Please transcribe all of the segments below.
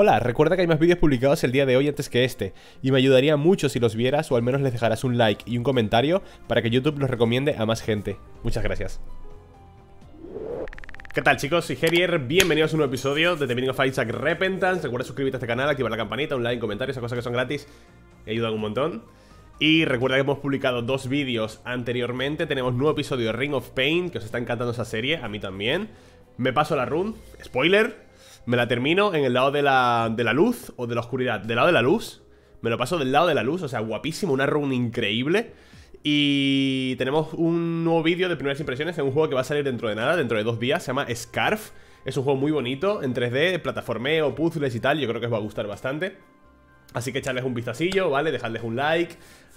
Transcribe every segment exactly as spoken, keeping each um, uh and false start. Hola, recuerda que hay más vídeos publicados el día de hoy antes que este, y me ayudaría mucho si los vieras o al menos les dejarás un like y un comentario para que YouTube los recomiende a más gente. Muchas gracias. ¿Qué tal, chicos? Soy Gerier, bienvenidos a un nuevo episodio de The Binding of Isaac: Repentance. Recuerda suscribirte a este canal, activar la campanita, un like, comentarios, esas cosas que son gratis, y ayudan un montón. Y recuerda que hemos publicado dos vídeos anteriormente. Tenemos nuevo episodio de Ring of Pain, que os está encantando esa serie, a mí también. Me paso la run, spoiler, me la termino en el lado de la, de la luz o de la oscuridad. Del lado de la luz, me lo paso del lado de la luz, o sea, guapísimo, una run increíble. Y tenemos un nuevo vídeo de primeras impresiones de un juego que va a salir dentro de nada, dentro de dos días, se llama Scarf. Es un juego muy bonito, en tres D, plataformeo, puzzles y tal, yo creo que os va a gustar bastante. Así que echarles un vistacillo, ¿vale? Dejarles un like,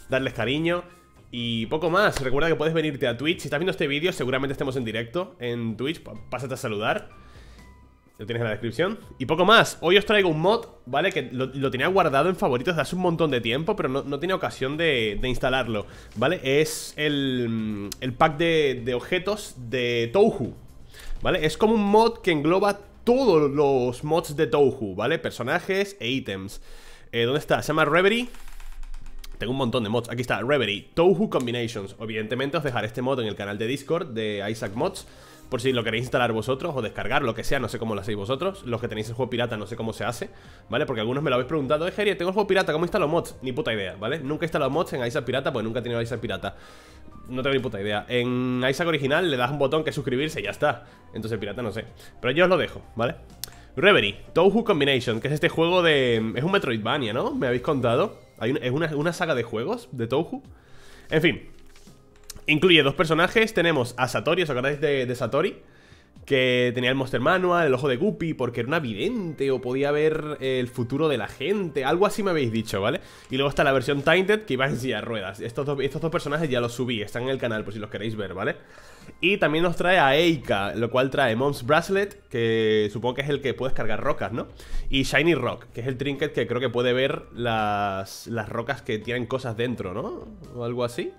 darles cariño y poco más. Recuerda que puedes venirte a Twitch. Si estás viendo este vídeo, seguramente estemos en directo en Twitch. Pásate a saludar. Lo tienes en la descripción. Y poco más. Hoy os traigo un mod, ¿vale? Que lo, lo tenía guardado en favoritos de hace un montón de tiempo, pero no, no tenía ocasión de, de instalarlo, ¿vale? Es el, el pack de, de objetos de Touhou, ¿vale? Es como un mod que engloba todos los mods de Touhou, ¿vale? Personajes e ítems. Eh, ¿Dónde está? Se llama Reverie. Tengo un montón de mods, aquí está, Reverie, Touhou Combinations. Evidentemente os dejaré este mod en el canal de Discord de Isaac Mods, por si lo queréis instalar vosotros o descargar, lo que sea, no sé cómo lo hacéis vosotros. Los que tenéis el juego pirata no sé cómo se hace, ¿vale? Porque algunos me lo habéis preguntado, eh, Geri, tengo el juego pirata, ¿cómo instalo mods? Ni puta idea, ¿vale? Nunca he instalado mods en Isaac Pirata, pues nunca he tenido Isaac Pirata. No tengo ni puta idea. En Isaac Original le das un botón que suscribirse y ya está. Entonces pirata no sé, pero yo os lo dejo, ¿vale? Reverie, Touhou Combination, que es este juego de... es un Metroidvania, ¿no? Me habéis contado. Hay una, es una, una saga de juegos de Touhou. En fin, incluye dos personajes. Tenemos a Satori, ¿os acordáis de, de Satori? Que tenía el Monster Manual, el ojo de Guppy, porque era una vidente o podía ver el futuro de la gente, algo así me habéis dicho, ¿vale? Y luego está la versión Tainted, que iba en silla de ruedas. Estos dos, estos dos personajes ya los subí, están en el canal por si los queréis ver, ¿vale? Y también nos trae a Eika, lo cual trae Mom's Bracelet, que supongo que es el que puedes cargar rocas, ¿no? Y Shiny Rock, que es el trinket que creo que puede ver las, las rocas que tienen cosas dentro, ¿no? O algo así.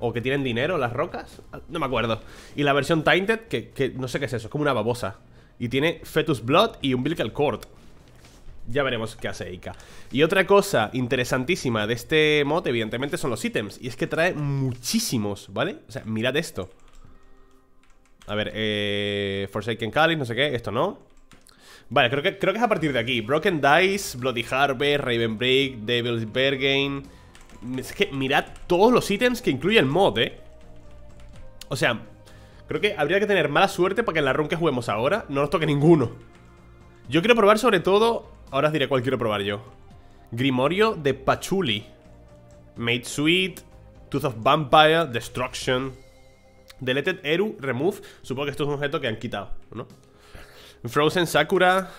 O que tienen dinero las rocas, no me acuerdo. Y la versión Tainted, que, que no sé qué es eso, es como una babosa. Y tiene Fetus Blood y Umbilical Cord. Ya veremos qué hace Eika. Y otra cosa interesantísima de este mod, evidentemente, son los ítems. Y es que trae muchísimos, ¿vale? O sea, mirad esto. A ver, eh... Forsaken Callis, no sé qué, esto no. Vale, creo que, creo que es a partir de aquí. Broken Dice, Bloody Harvest, Raven Break, Devil's Bear Game. Es que mirad todos los ítems que incluye el mod, eh. O sea, creo que habría que tener mala suerte para que en la run que juguemos ahora no nos toque ninguno. Yo quiero probar sobre todo... ahora os diré cuál quiero probar yo. Grimorio de Pachuli, Made Sweet, Tooth of Vampire, Destruction, Deleted, Eru, Remove. Supongo que esto es un objeto que han quitado, ¿no? Frozen Sakura,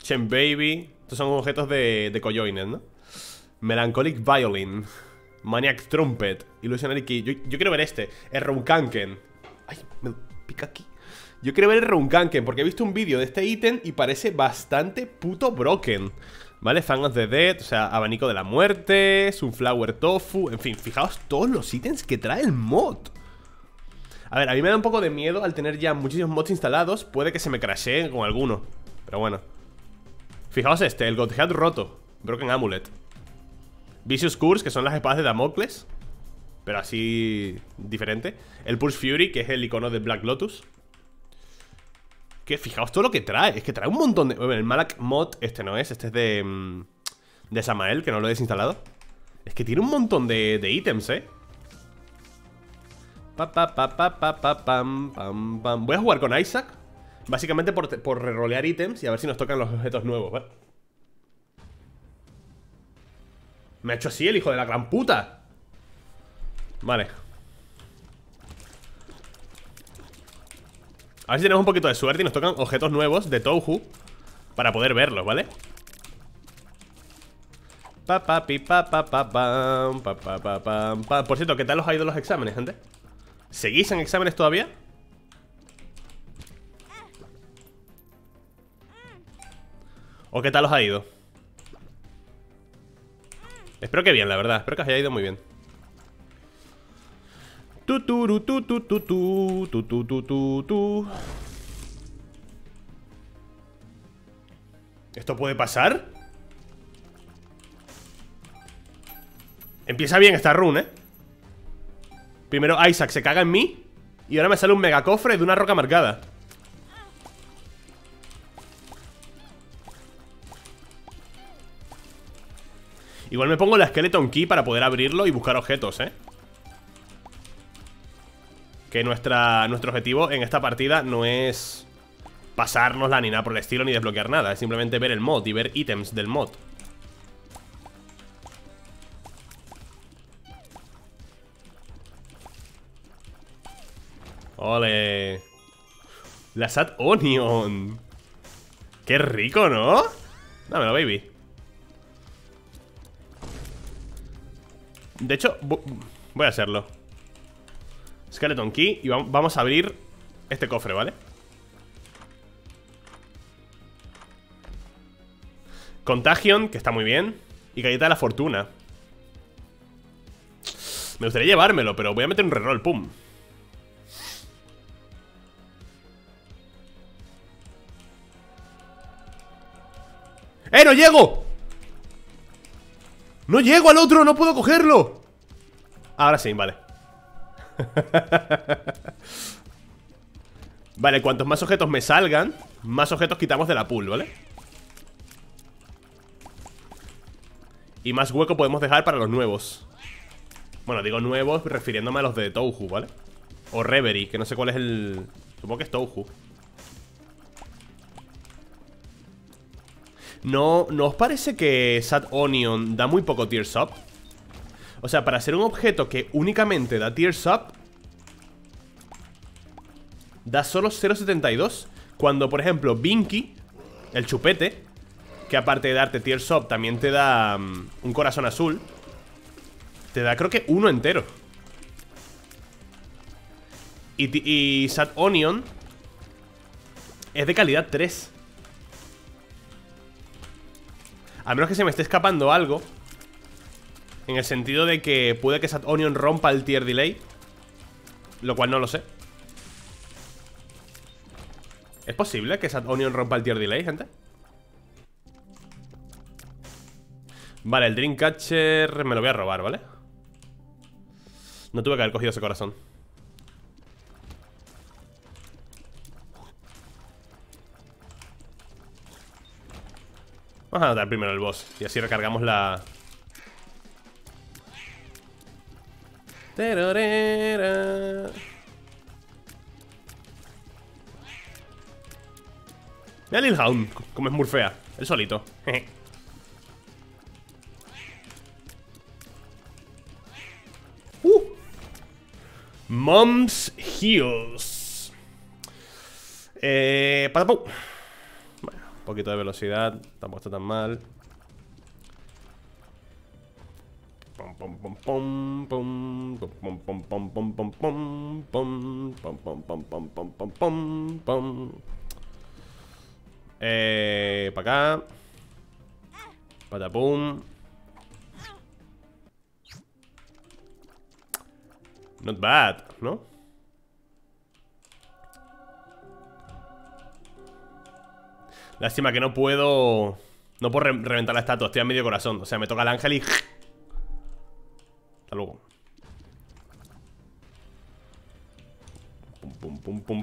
Chen Baby. Estos son objetos de, de Coyoines, ¿no? Melancolic Violin, Maniac Trumpet, Illusionary Key. Yo, yo quiero ver este, el Runkanken. Ay, me pica aquí. Yo quiero ver el Runkanken porque he visto un vídeo de este ítem y parece bastante puto broken, ¿vale? Fang of the Dead, o sea, abanico de la muerte, Sunflower Tofu. En fin, fijaos todos los ítems que trae el mod. A ver, a mí me da un poco de miedo al tener ya muchísimos mods instalados. Puede que se me crasheen con alguno, pero bueno. Fijaos este, el Godhead roto, Broken Amulet, Vicious Curse, que son las espadas de Damocles, pero así diferente. El Pulse Fury, que es el icono de Black Lotus. Que fijaos todo lo que trae. Es que trae un montón de... bueno, el Malak Mod, este no es, este es de... de Samael, que no lo he desinstalado. Es que tiene un montón de, de ítems, eh. Pa, pa, pa, pa, pa, pa, pam, pam, pam. Voy a jugar con Isaac, básicamente por, por rerolear ítems y a ver si nos tocan los objetos nuevos, ¿vale? Me ha hecho así el hijo de la gran puta. Vale. A ver si tenemos un poquito de suerte y nos tocan objetos nuevos de Touhou para poder verlos, ¿vale? Pa, pa, pi, pa, pa, pa, pam, pa, pa, pa, pam, pa. Por cierto, ¿qué tal os ha ido los exámenes, gente? ¿Seguís en exámenes todavía? ¿O qué tal os ha ido? Espero que bien, la verdad. Espero que os haya ido muy bien. Tu tu tu tu tu tu tu tu tu tu tu. ¿Esto puede pasar? Empieza bien esta run, ¿eh? Primero Isaac se caga en mí y ahora me sale un mega cofre de una roca marcada. Igual me pongo la Skeleton Key para poder abrirlo y buscar objetos, ¿eh? Que nuestra, nuestro objetivo en esta partida no es pasárnosla ni nada por el estilo, ni desbloquear nada. Es simplemente ver el mod y ver ítems del mod. ¡Ole! La Sad Onion. ¡Qué rico!, ¿no? Dámelo, baby. De hecho, voy a hacerlo. Skeleton Key. Y vamos a abrir este cofre, ¿vale? Contagion, que está muy bien. Y galleta de la fortuna. Me gustaría llevármelo, pero voy a meter un reroll, pum. ¡Eh, no llego! ¡No llego al otro! ¡No puedo cogerlo! Ahora sí, vale. Vale, cuantos más objetos me salgan, más objetos quitamos de la pool, ¿vale? Y más hueco podemos dejar para los nuevos. Bueno, digo nuevos refiriéndome a los de Touhou, ¿vale? O Reverie, que no sé cuál es el... Supongo que es Touhou. No, ¿no os parece que Sad Onion da muy poco Tears Up? O sea, para hacer un objeto que únicamente da Tears Up, da solo cero coma setenta y dos. Cuando, por ejemplo, Binky, el chupete, que aparte de darte Tears Up, también te da um, un corazón azul, te da creo que uno entero. Y, y Sad Onion es de calidad tres. A menos que se me esté escapando algo, en el sentido de que puede que Sad Onion rompa el tier delay, lo cual no lo sé. ¿Es posible que Sad Onion rompa el tier delay, gente? Vale, el Dreamcatcher me lo voy a robar, ¿vale? No tuve que haber cogido ese corazón. Vamos a matar primero el boss y así recargamos la... Mira Lil Hound, como es murfea, él solito. uh. Mom's Heels. Eh... Patapum. Un poquito de velocidad, tampoco está tan mal. Pom pom pom pom pom pom pom pom pom pom pom pom pom pom pom pom pom pom pom. Eh, para acá. Patapum. Not bad, ¿no? Lástima que no puedo... No puedo re reventar la estatua, estoy a medio corazón. O sea, me toca el ángel y... Hasta luego. Pum pum pum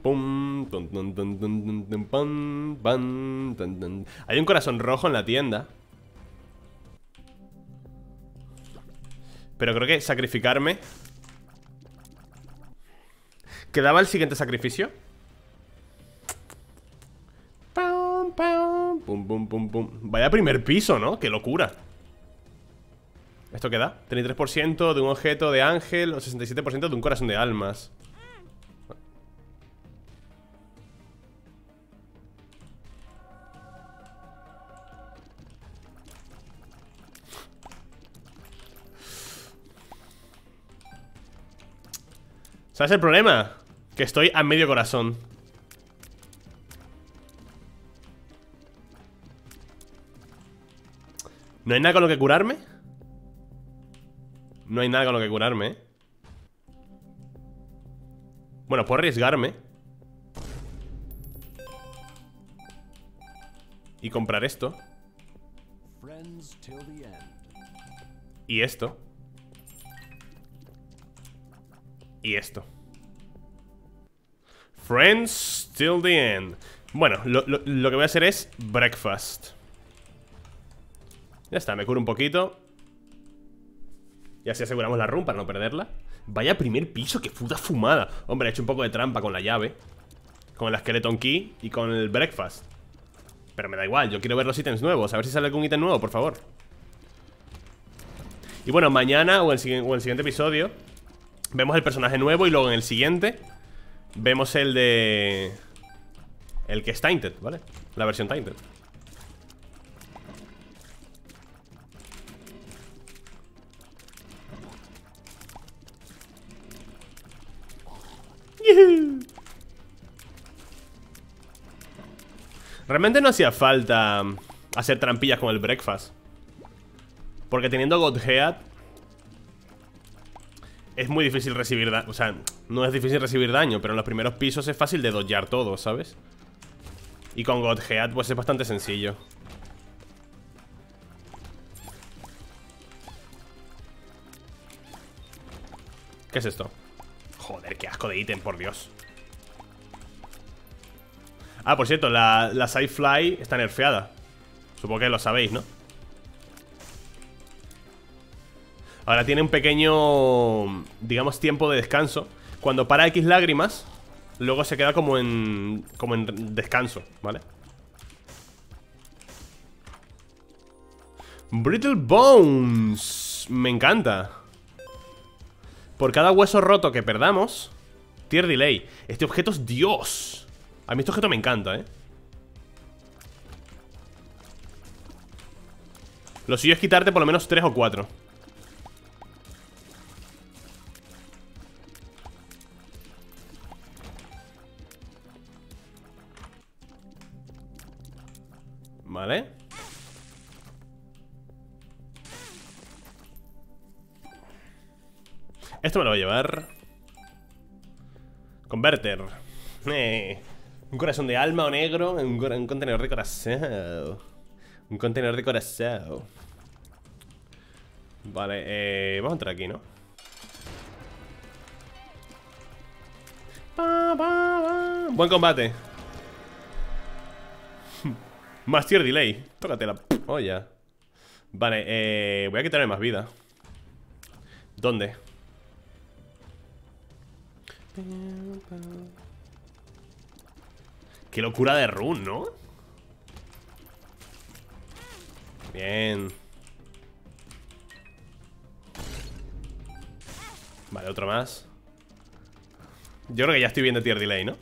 pum pum pum. Hay un corazón rojo en la tienda, pero creo que sacrificarme... ¿Quedaba el siguiente sacrificio? Pum, pum, pum, pum. Vaya primer piso, ¿no? ¡Qué locura! ¿Esto qué da? treinta y tres por ciento de un objeto de ángel o sesenta y siete por ciento de un corazón de almas. ¿Sabes el problema? Que estoy a medio corazón. ¿No hay nada con lo que curarme? No hay nada con lo que curarme, ¿eh? Bueno, puedo arriesgarme. y comprar esto y esto y esto. Friends till the end. Bueno, lo, lo, lo que voy a hacer es breakfast. Ya está, me curo un poquito y así aseguramos la run para no perderla. Vaya primer piso, qué puta fumada. Hombre, he hecho un poco de trampa con la llave, con el Skeleton Key y con el breakfast, pero me da igual, yo quiero ver los ítems nuevos. A ver si sale algún ítem nuevo, por favor. Y bueno, mañana o en el, o el siguiente episodio vemos el personaje nuevo y luego en el siguiente vemos el de... el que es Tainted, ¿vale? La versión Tainted. Realmente no hacía falta hacer trampillas con el breakfast, porque teniendo Godhead es muy difícil recibir daño. O sea, no es difícil recibir daño, pero en los primeros pisos es fácil de dodgear todo, ¿sabes? Y con Godhead pues es bastante sencillo. ¿Qué es esto? Joder, qué asco de ítem, por Dios. Ah, por cierto, la, la Sci-Fly está nerfeada. Supongo que lo sabéis, ¿no? Ahora tiene un pequeño, digamos, tiempo de descanso. Cuando para X lágrimas, luego se queda como en, como en descanso, ¿vale? Brittle Bones. Me encanta. Por cada hueso roto que perdamos, tier delay. Este objeto es Dios. A mí este objeto me encanta, ¿eh? Lo suyo es quitarte por lo menos tres o cuatro. Vale. Esto me lo voy a llevar. Converter. Eh. Un corazón de alma o negro. Un, un contenedor de corazón. Un contenedor de corazón. Vale, eh, vamos a entrar aquí, ¿no? Pa, pa, pa. Buen combate. Más tier delay. Tócate la olla. Vale, eh, voy a quitarme más vida. ¿Dónde? Qué locura de run, ¿no? Bien. Vale, otro más. Yo creo que ya estoy viendo tier delay, ¿no?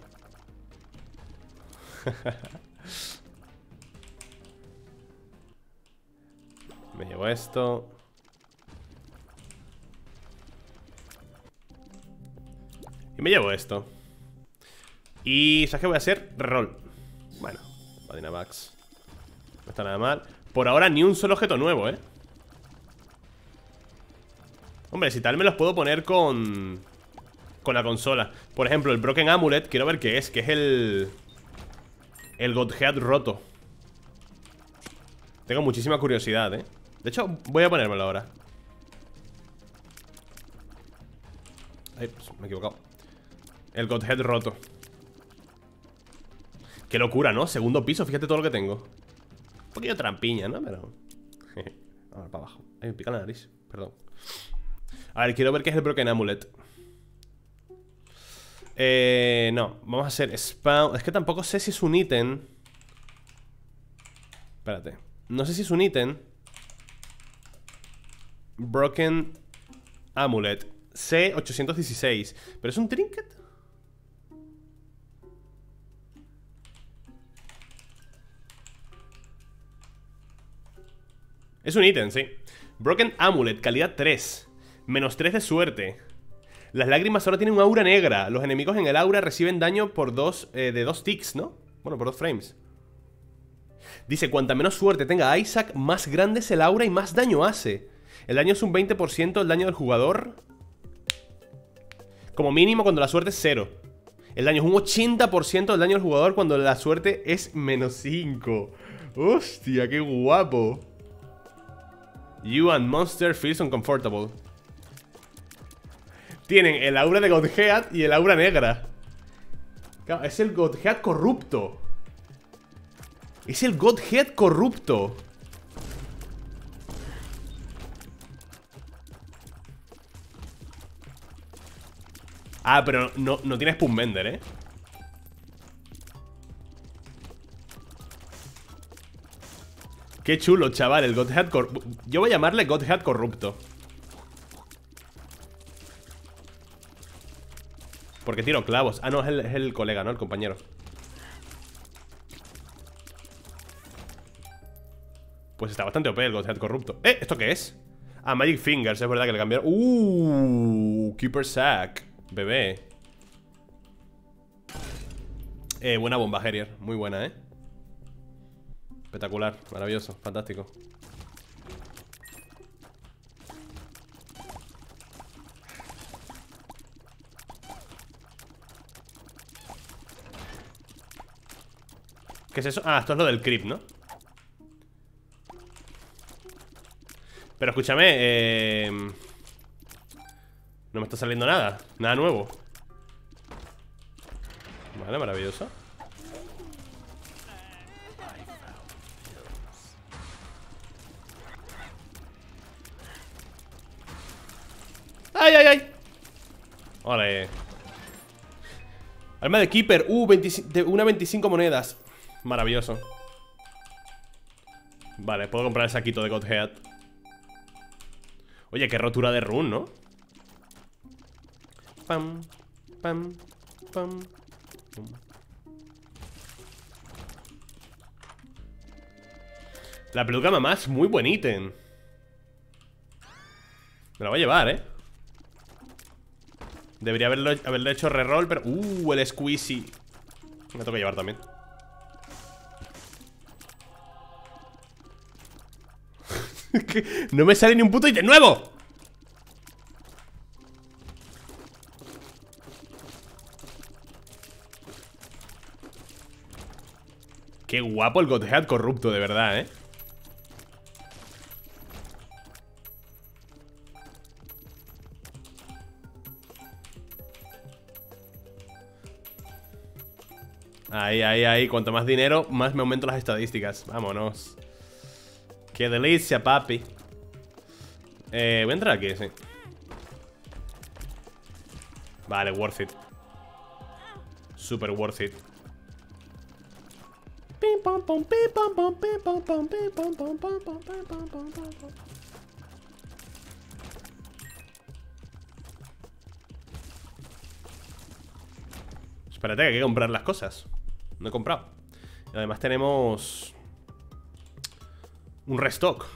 Me llevo esto. Y me llevo esto. Y ¿sabes qué voy a hacer? Roll. Bueno, Badinavax. No está nada mal. Por ahora ni un solo objeto nuevo, ¿eh? Hombre, si tal me los puedo poner con... con la consola. Por ejemplo, el Broken Amulet, quiero ver qué es. Que es el... el Godhead roto. Tengo muchísima curiosidad, ¿eh? De hecho, voy a ponérmelo ahora. Ay, pues, me he equivocado. El Godhead roto. Qué locura, ¿no? Segundo piso, fíjate todo lo que tengo. Un poquito trampiña, ¿no? Pero... ahora para abajo. Ay, me pica la nariz, perdón. A ver, quiero ver qué es el Broken Amulet. Eh... No, vamos a hacer spawn. Es que tampoco sé si es un ítem. Espérate. No sé si es un ítem. Broken Amulet C ochocientos dieciséis. ¿Pero es un trinket? Es un ítem, sí. Broken Amulet, calidad tres. Menos tres de suerte. Las lágrimas ahora tienen un aura negra. Los enemigos en el aura reciben daño por dos, eh, de dos ticks, ¿no? Bueno, por dos frames. Dice, cuanta menos suerte tenga Isaac, más grande es el aura y más daño hace. El daño es un veinte por ciento, el daño del jugador. Como mínimo cuando la suerte es cero. El daño es un ochenta por ciento del daño del jugador cuando la suerte es menos cinco. ¡Hostia, qué guapo! You and monster feels uncomfortable. Tienen el aura de Godhead y el aura negra. Claro, es el Godhead corrupto. Es el Godhead corrupto. Ah, pero no, no tienes Punbender, ¿eh? Qué chulo, chaval, el Godhead corrupto. Yo voy a llamarle Godhead corrupto. Porque tiro clavos. Ah, no, es el, es el colega, ¿no? El compañero. Pues está bastante O P el Godhead corrupto. ¿Eh? ¿Esto qué es? Ah, Magic Fingers, es verdad que le cambiaron. Uh, Keeper Sack. Bebé. Eh, buena bomba, Herrier. Muy buena, ¿eh? Espectacular, maravilloso, fantástico. ¿Qué es eso? Ah, esto es lo del creep, ¿no? Pero escúchame, eh... no me está saliendo nada, nada nuevo. Vale, maravilloso. ¡Ay, ay, ay! Ole. Arma de Keeper, uh, veinticinco, de una veinticinco monedas. Maravilloso. Vale, puedo comprar el saquito de Godhead. Oye, qué rotura de rune, ¿no? Pam, pam, pam, pam. La peluca mamá es muy buen ítem. Me la voy a llevar, ¿eh? Debería haberlo, haberle hecho reroll, pero... ¡Uh! El squeezy. Me toca llevar también. No me sale ni un puto ítem nuevo. Qué guapo el Godhead corrupto, de verdad, ¿eh? Ahí, ahí, ahí. Cuanto más dinero, más me aumento las estadísticas. Vámonos. Qué delicia, papi. Eh, voy a entrar aquí, sí. Vale, worth it. Super worth it. Espérate, que hay que comprar las cosas. No he comprado. Y además tenemos un restock.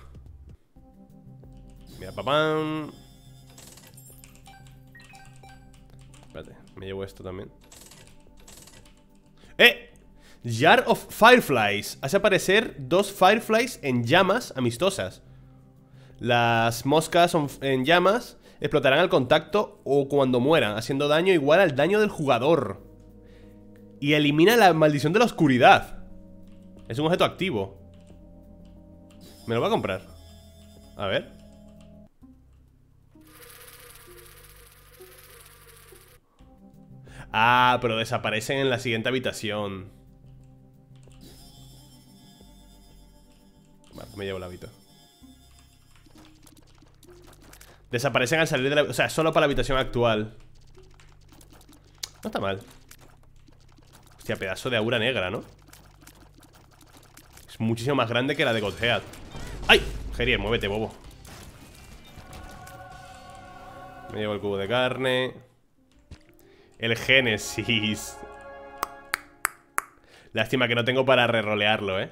Mira, papam. Espérate, me llevo esto también. ¡Eh! Jar of Fireflies. Hace aparecer dos Fireflies en llamas amistosas. Las moscas en llamas explotarán al contacto o cuando mueran, haciendo daño igual al daño del jugador. Y elimina la maldición de la oscuridad. Es un objeto activo. Me lo va a comprar. A ver. Ah, pero desaparecen en la siguiente habitación. Vale, me llevo la habita. Desaparecen al salir de la... O sea, solo para la habitación actual. No está mal. Hostia, pedazo de aura negra, ¿no? Es muchísimo más grande que la de Godhead. ¡Ay! Herrier, muévete, bobo. Me llevo el cubo de carne. El Génesis. Lástima que no tengo para rerolearlo, ¿eh?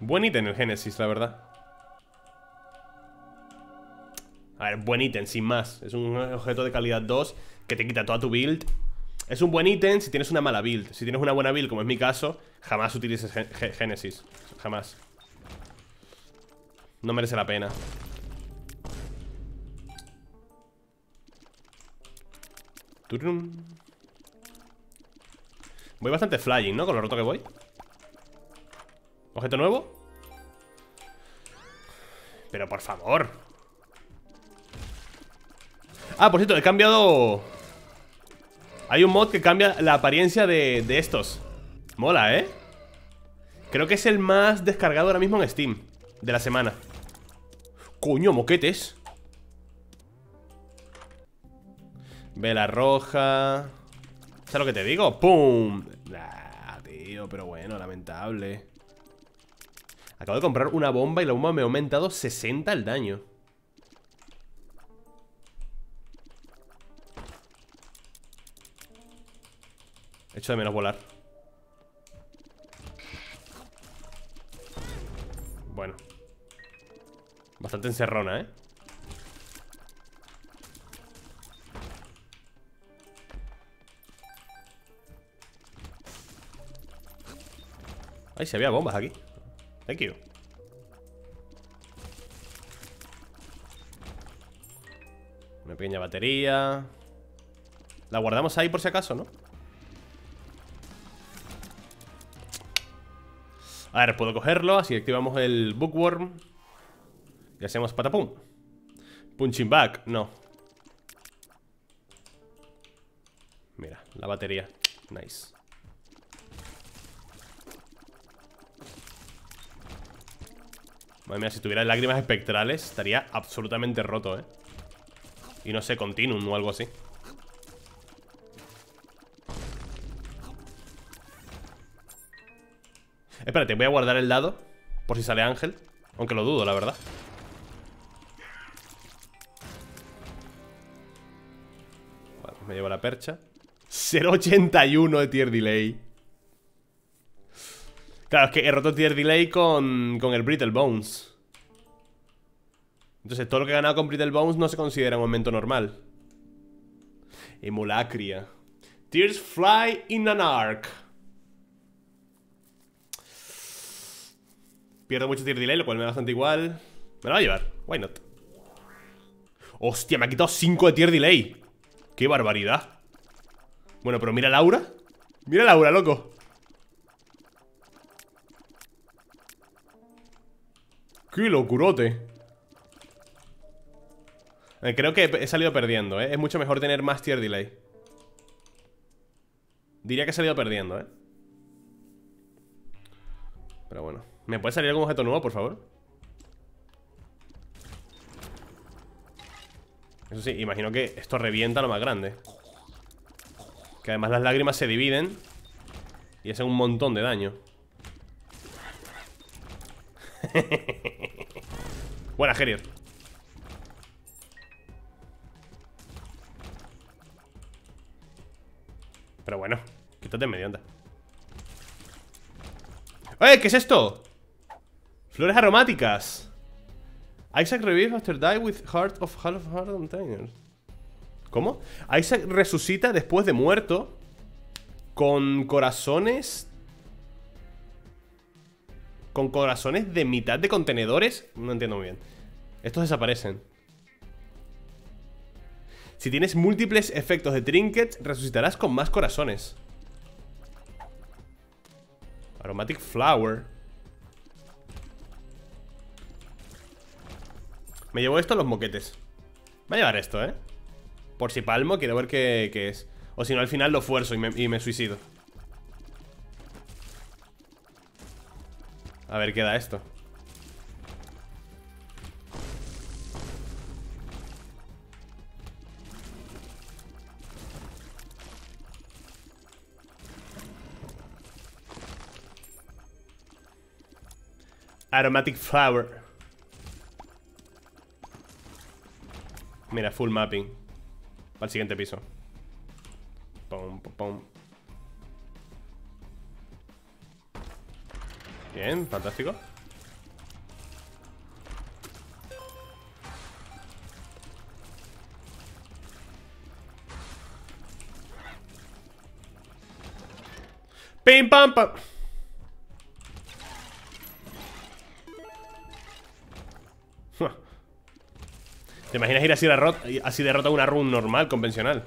Buen ítem el Génesis, la verdad. A ver, buen ítem, sin más. Es un objeto de calidad dos que te quita toda tu build. Es un buen ítem si tienes una mala build. Si tienes una buena build, como es mi caso, jamás utilices Génesis. Jamás. No merece la pena. Voy bastante flying, ¿no? Con lo roto que voy. Objeto nuevo. Pero por favor. Ah, por cierto, he cambiado. Hay un mod que cambia la apariencia de, de estos. Mola, ¿eh? Creo que es el más descargado ahora mismo en Steam de la semana. Coño, moquetes. Vela roja. ¿Sabes lo que te digo? ¡Pum! Ah, tío, pero bueno, lamentable. Acabo de comprar una bomba y la bomba me ha aumentado sesenta el daño. Echo de menos volar. Bueno. Bastante encerrona, ¿eh? Ay, se había bombas aquí. Thank you. Una pequeña batería. La guardamos ahí por si acaso, ¿no? A ver, puedo cogerlo, así activamos el bookworm y hacemos patapum. Punching back, no. Mira, la batería. Nice. Madre mía, si tuviera lágrimas espectrales estaría absolutamente roto, ¿eh? Y no sé, continuum o algo así. Espérate, voy a guardar el dado por si sale ángel, aunque lo dudo, la verdad. Vale, me llevo la percha. Cero coma ochenta y uno de tier delay. Claro, es que he roto tier delay con, con el Brittle Bones. Entonces todo lo que he ganado con Brittle Bones no se considera un aumento normal. Hemolacria. Tears fly in an arc. Pierdo mucho tier delay, lo cual me da bastante igual. Me lo va a llevar, why not. Hostia, me ha quitado cinco de tier delay. Qué barbaridad. Bueno, pero mira Laura. Mira Laura, loco. ¡Qué locurote! Creo que he salido perdiendo, ¿eh? Es mucho mejor tener más tier delay. Diría que he salido perdiendo, ¿eh? Pero bueno. ¿Me puede salir algún objeto nuevo, por favor? Eso sí, imagino que esto revienta lo más grande. Que además las lágrimas se dividen y hacen un montón de daño. Buena, Gerier. Pero bueno, quítate en medio, anda. ¡Eh! ¿Qué es esto? Flores aromáticas. Isaac revives after die with heart of half of heart containers. ¿Cómo? Isaac resucita después de muerto con corazones. Con corazones de mitad de contenedores. No entiendo muy bien. Estos desaparecen. Si tienes múltiples efectos de trinkets, resucitarás con más corazones. Aromatic Flower. Me llevo esto a los moquetes. Voy a llevar esto, ¿eh? Por si palmo, quiero ver qué, qué es. O si no, al final lo fuerzo y me, y me suicido. A ver, ¿qué da esto? Aromatic Flower. Mira, full mapping. Para el siguiente piso. Pum, pum, pum. Bien, fantástico. ¡Pim, pam, pam! ¿Te imaginas ir así de, rot así de rota a una run normal, convencional?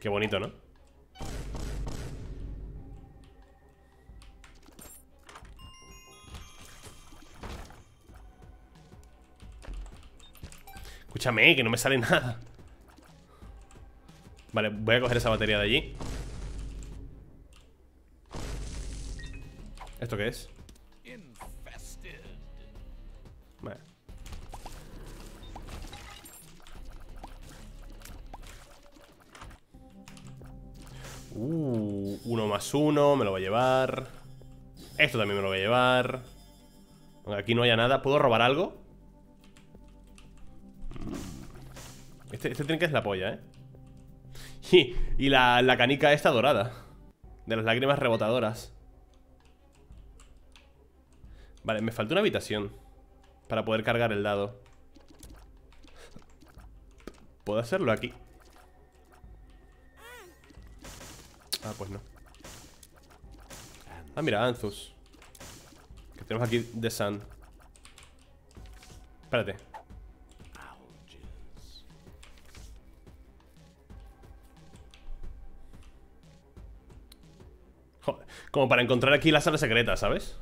Qué bonito, ¿no? Escúchame, que no me sale nada. Vale, voy a coger esa batería de allí. ¿Esto qué es? Vale. Uh, uno más uno, me lo voy a llevar. Esto también me lo voy a llevar. Aunque aquí no haya nada. ¿Puedo robar algo? Este, este trinque es la polla, ¿eh? Y, y la, la canica esta dorada. De las lágrimas rebotadoras. Vale, me falta una habitación para poder cargar el dado. ¿Puedo hacerlo aquí? Ah, pues no. Ah, mira, Anzus. Que tenemos aquí The Sun. Espérate. Joder, como para encontrar aquí la sala secreta, ¿sabes?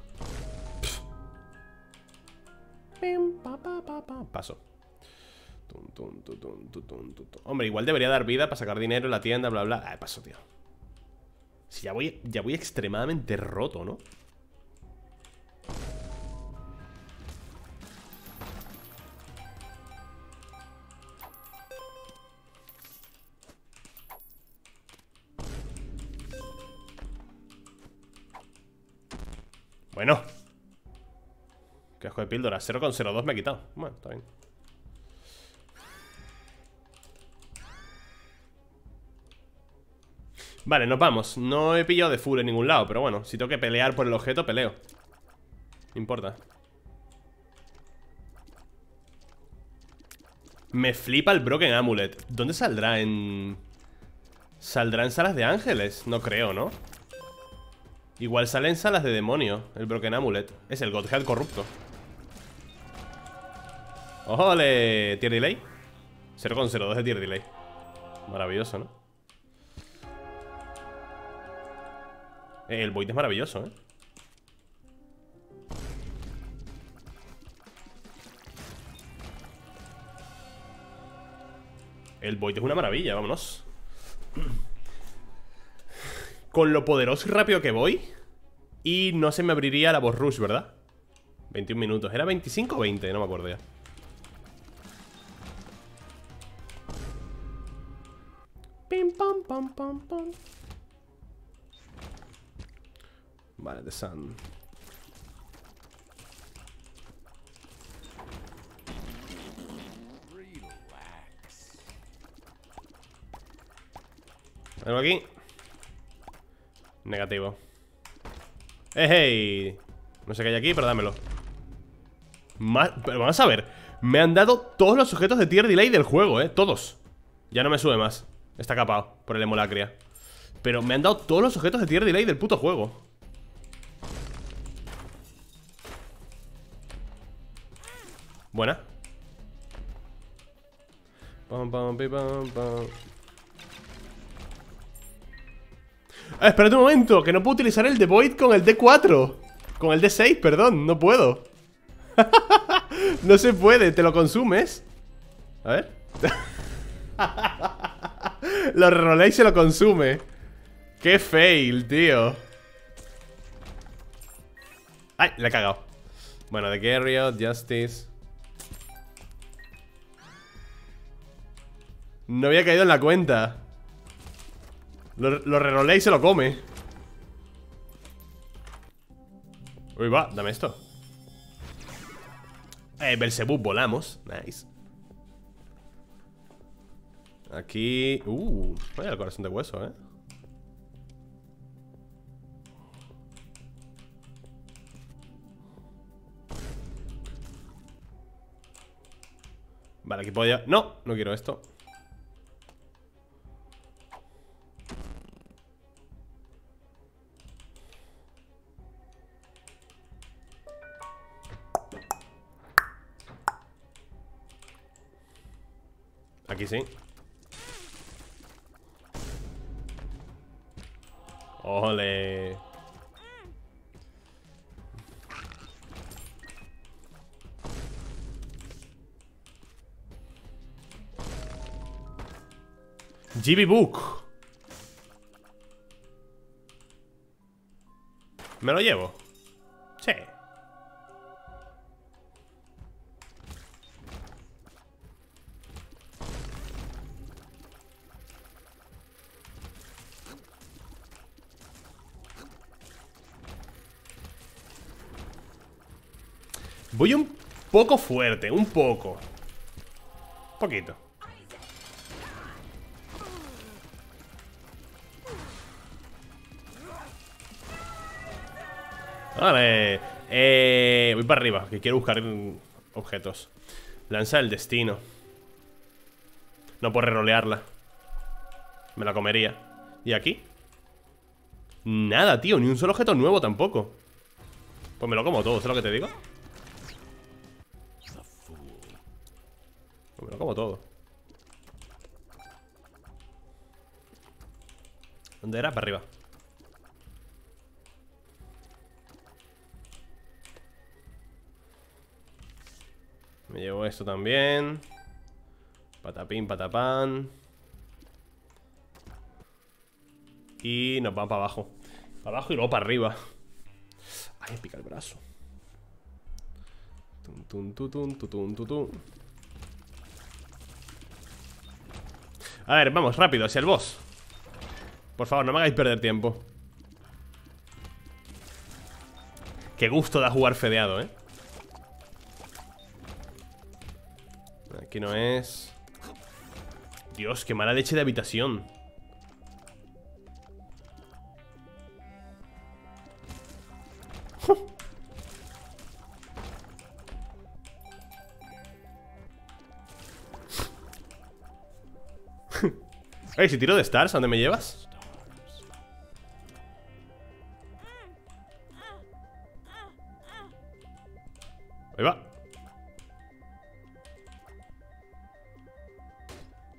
Paso. Tum, tum, tum, tum, tum, tum. Hombre, igual debería dar vida para sacar dinero en la tienda, bla, bla. Ah, paso, tío. Si ya voy, ya voy extremadamente roto, ¿no? Bueno. Qué asco de píldora. cero coma cero dos me ha quitado. Bueno, está bien. Vale, nos vamos. No he pillado de full en ningún lado, pero bueno, si tengo que pelear por el objeto, peleo. No importa. Me flipa el Broken Amulet. ¿Dónde saldrá? En... ¿Saldrá en salas de ángeles? No creo, ¿no? Igual sale en salas de demonio el Broken Amulet. Es el Godhead corrupto. ¡Ole! ¿Tier delay? cero coma cero dos de tier delay. Maravilloso, ¿no? Eh, el Void es maravilloso, ¿eh? El Void es una maravilla, vámonos. Con lo poderoso y rápido que voy. Y no se me abriría la boss rush, ¿verdad? veintiún minutos. ¿Era veinticinco o veinte? No me acuerdo ya. Pim, pam, pam, pam, pam. Vale, The Sun. Algo aquí. Negativo. ¡Eh, hey! No sé qué hay aquí, pero dámelo. Más, pero vamos a ver. Me han dado todos los sujetos de tier delay del juego, ¿eh? Todos. Ya no me sube más. Está capado por el Hemolacria. Pero me han dado todos los sujetos de tier delay del puto juego. Buena. Pam, pam, pam, pam, pam. Ah, espérate un momento, que no puedo utilizar el de Void con el D cuatro. Con el D seis, perdón, no puedo. No se puede, te lo consumes. A ver. Lo reroleáis y se lo consume. Qué fail, tío. Ay, le he cagado. Bueno, The Carrier, Justice. No había caído en la cuenta. Lo, lo rerolea y se lo come. Uy, va, dame esto. Eh, Belzebub, volamos. Nice. Aquí... Uh, vaya el corazón de hueso, eh. Vale, aquí puedo llevar... No, no quiero esto. Aquí sí. ¡Ole! G B Book. ¿Me lo llevo? Sí. Voy un poco fuerte, un poco. Un poquito. Vale, eh, voy para arriba, que quiero buscar objetos. Lanza del destino. No puedo rerolearla. Me la comería. ¿Y aquí? Nada, tío, ni un solo objeto nuevo tampoco. Pues me lo como todo, ¿sabes lo que te digo? Pues me lo como todo. ¿Dónde era? Para arriba. Me llevo esto también. Patapín, patapán. Y nos van para abajo. Para abajo y luego para arriba. Ay, me pica el brazo. Tum, tum, tum, tum, tum, tum, tum. A ver, vamos, rápido, hacia el boss. Por favor, no me hagáis perder tiempo. Qué gusto da jugar fedeado, eh. Aquí no es. Dios, qué mala leche de habitación. Ey, si tiro de stars, ¿a dónde me llevas? Ahí va.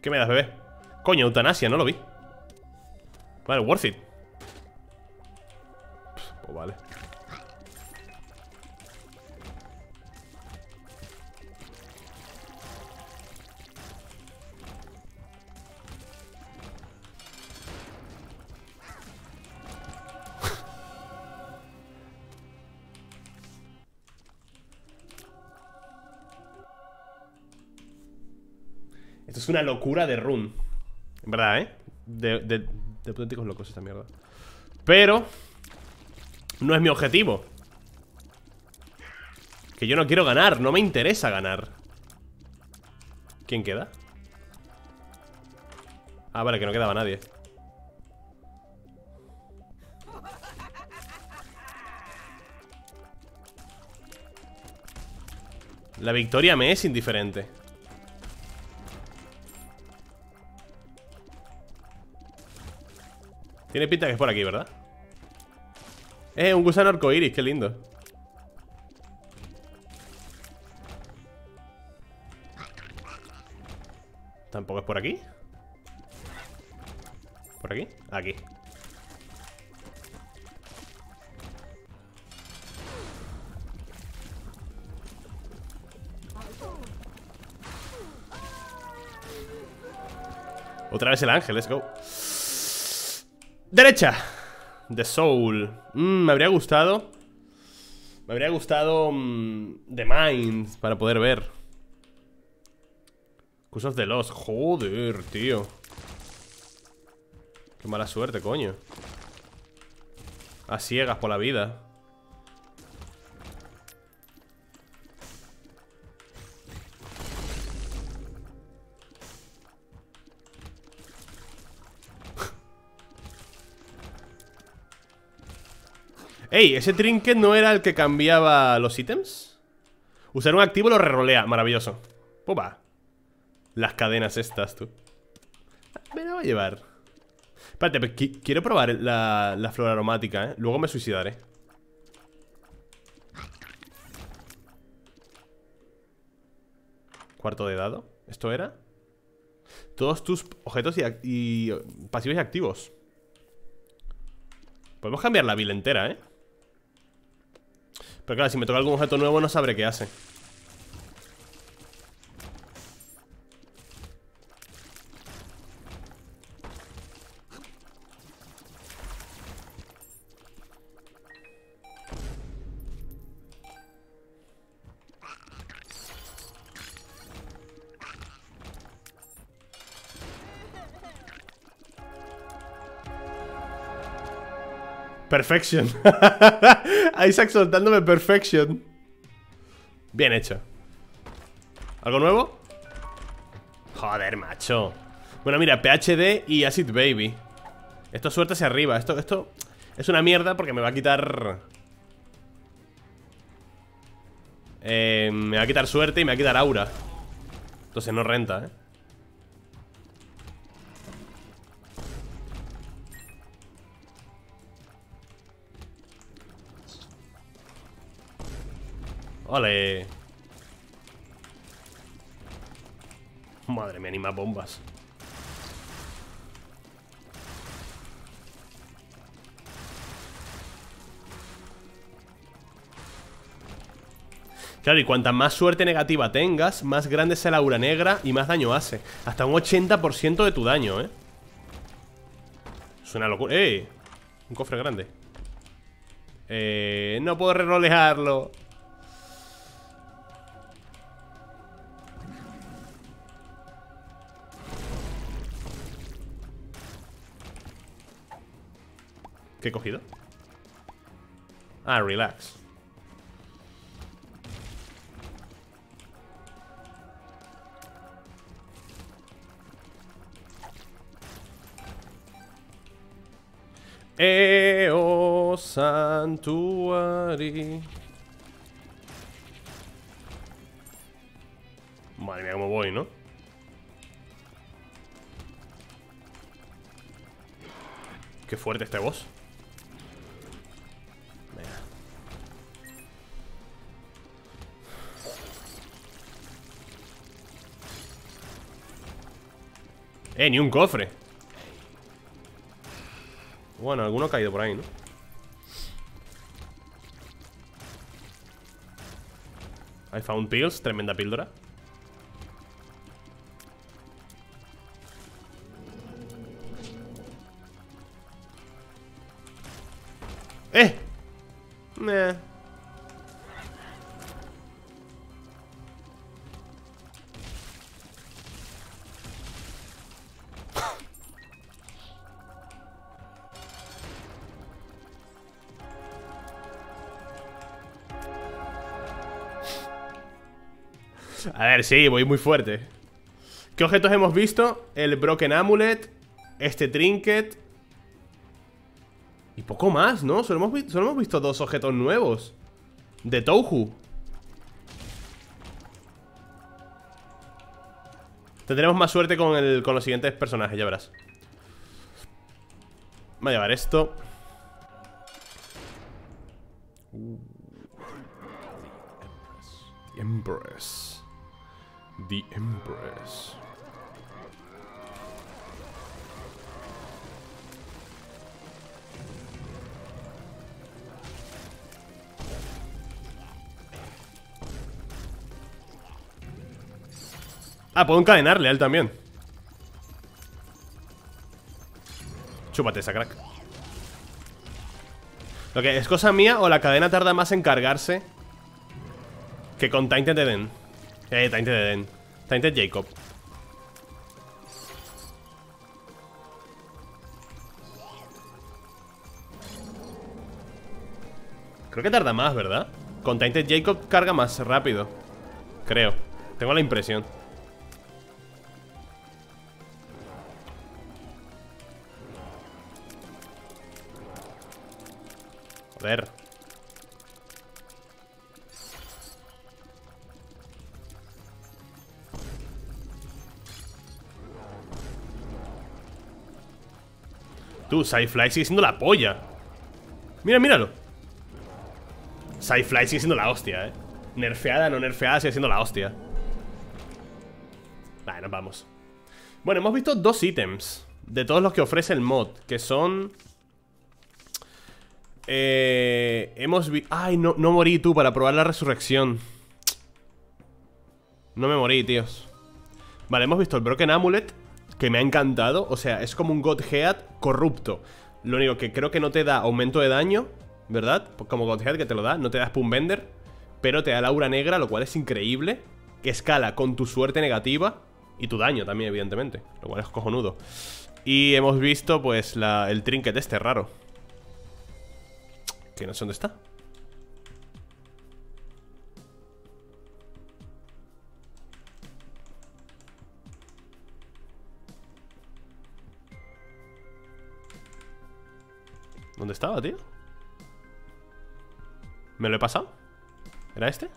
¿Qué me das, bebé? Coño, eutanasia, no lo vi. Vale, worth it. Pues vale. Esto es una locura de run. En verdad, ¿eh? De, de, de auténticos locos esta mierda. Pero no es mi objetivo. Que yo no quiero ganar. No me interesa ganar. ¿Quién queda? Ah, vale, que no quedaba nadie. La victoria me es indiferente. Tiene pinta que es por aquí, ¿verdad? Eh, un gusano arcoiris, qué lindo. ¿Tampoco es por aquí? ¿Por aquí? Aquí. Otra vez el ángel, let's go. Derecha. The Soul. Mm, me habría gustado. Me habría gustado mm, The Mind para poder ver. Cursos de los. Joder, tío. Qué mala suerte, coño. A ciegas por la vida. Ey, ¿ese trinket no era el que cambiaba los ítems? Usar un activo lo rerolea, maravilloso. Pues va. Las cadenas estas, tú. Me la voy a llevar. Espérate, pero qu quiero probar la, la flor aromática, ¿eh? Luego me suicidaré. Cuarto de dado. ¿Esto era? Todos tus objetos y, y pasivos y activos. Podemos cambiar la build entera, ¿eh? Pero claro, si me toca algún objeto nuevo no sabré qué hace. Perfection. Isaac soltándome Perfection. Bien hecho. ¿Algo nuevo? Joder, macho. Bueno, mira, P H D y Acid Baby. Esto suelta hacia arriba. Esto, esto es una mierda porque me va a quitar eh, me va a quitar suerte y me va a quitar aura. Entonces no renta, eh Ole. Madre, me anima bombas. Claro, y cuanta más suerte negativa tengas, más grande es el aura negra y más daño hace. Hasta un ochenta por ciento de tu daño, eh es una locura. ¡Eh! Un cofre grande. Eh... No puedo rerolearlo. ¿Qué he cogido? Ah, relax. Eo Santuari. Madre mía, cómo voy, ¿no? Qué fuerte este boss. Eh, ni un cofre. Bueno, alguno ha caído por ahí, ¿no? I found pills, tremenda píldora. Eh nah. A ver, sí, voy muy fuerte. ¿Qué objetos hemos visto? El Broken Amulet, este trinket y poco más, ¿no? Solo hemos, solo hemos visto dos objetos nuevos de Touhou. Tendremos más suerte con, el, con los siguientes personajes, ya verás. Voy a llevar esto. Empress. The Empress. Ah, puedo encadenarle a él también. Chúpate esa, crack. Lo que es cosa mía, o la cadena tarda más en cargarse que con Tainted Eden. Eh, Tainted Eden. Tainted Jacob. Creo que tarda más, ¿verdad? Con Tainted Jacob carga más rápido. Creo. Tengo la impresión. A ver. Tú, Sci-Fly sigue siendo la polla. Mira, míralo. Sci-Fly sigue siendo la hostia, eh. Nerfeada, no nerfeada, sigue siendo la hostia. Vale, nos vamos. Bueno, hemos visto dos ítems de todos los que ofrece el mod, que son Eh, hemos vi... Ay, no, no morí, tú, para probar la resurrección. No me morí, tíos. Vale, hemos visto el Broken Amulet, que me ha encantado. O sea, es como un Godhead corrupto. Lo único que creo que no te da aumento de daño, ¿verdad? Como Godhead, que te lo da. No te da Spoonbender, pero te da la aura negra, lo cual es increíble. Que escala con tu suerte negativa y tu daño también, evidentemente, lo cual es cojonudo. Y hemos visto, pues, la, el trinket este raro, que no sé dónde está. ¿Dónde estaba, tío? ¿Me lo he pasado? ¿Era este?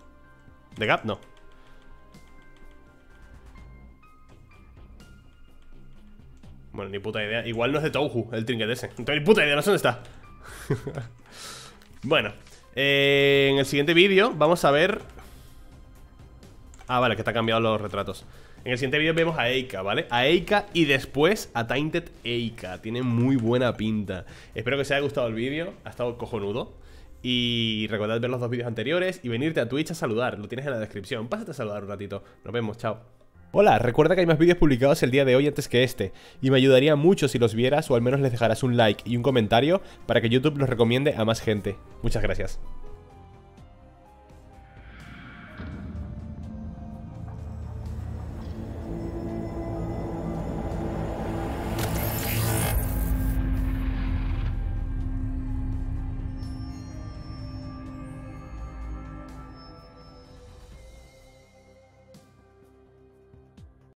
¿De Gap? No. Bueno, ni puta idea. Igual no es de Touhou el trinket ese. Entonces, ni puta idea, no sé dónde está. Bueno, eh, en el siguiente vídeo vamos a ver... Ah, vale, que te han cambiado los retratos. En el siguiente vídeo vemos a Eika, ¿vale? A Eika y después a Tainted Eika. Tiene muy buena pinta. Espero que os haya gustado el vídeo. Ha estado cojonudo. Y recordad ver los dos vídeos anteriores y venirte a Twitch a saludar. Lo tienes en la descripción. Pásate a saludar un ratito. Nos vemos, chao. Hola, recuerda que hay más vídeos publicados el día de hoy antes que este. Y me ayudaría mucho si los vieras o al menos les dejaras un like y un comentario para que YouTube los recomiende a más gente. Muchas gracias.